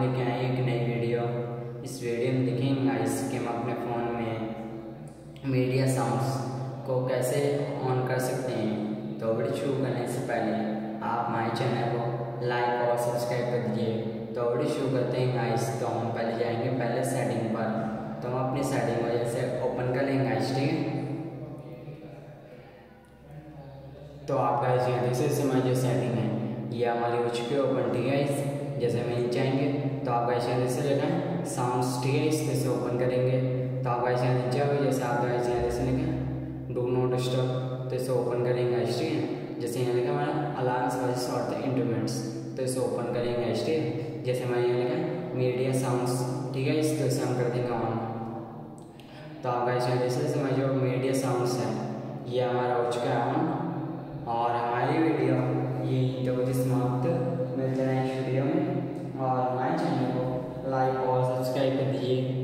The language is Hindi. हम लेके आए एक नई वीडियो। इस वीडियो में देखेंगे आइस के हम अपने फ़ोन में मीडिया साउंड्स को कैसे ऑन कर सकते हैं। तो वीडियो शुरू करने से पहले आप हमारे चैनल को लाइक और सब्सक्राइब कर दीजिए। तो वीडियो शुरू करते हैं आइस। तो हम पहले जाएंगे पहले सेटिंग पर। तो हम अपनी सेटिंग वजह से ओपन कर लेंगे आइस, ठीक है। तो आप जैसे हमारी जो सेटिंग है ये हमारी हो चुकी है ओपन, ठीक है। इस जैसे हम नीचे आएंगे तो आप ऐसे जैसे लेना है साउंड्स, ठीक है। इसके से ओपन करेंगे तो आप ऐसे नीचे आओगे, जैसे आप ऐसे जैसे लिखें डू नॉट डिस्टर्ब, तो इसे ओपन करेंगे, ठीक है। जैसे यहाँ लिखा हमारा अलार्म्स वॉइस और इंस्ट्रूमेंट्स, तो इसे ओपन करेंगे, ठीक है। जैसे हमारे यहाँ लिखा है मीडिया साउंड्स, ठीक है, इस तरह से हम कर देंगे ऑन। तो आप ऐसे जैसे हमारे जो मीडिया साउंड्स हैं ये हमारा हो चुका है ऑन। और हमारी वीडियो ये तो समाप्त। मिलते हैं इस वीडियो में और हमारे चैनल को लाइक और सब्सक्राइब कर दीजिए।